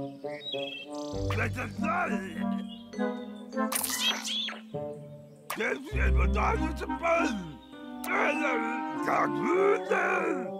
Get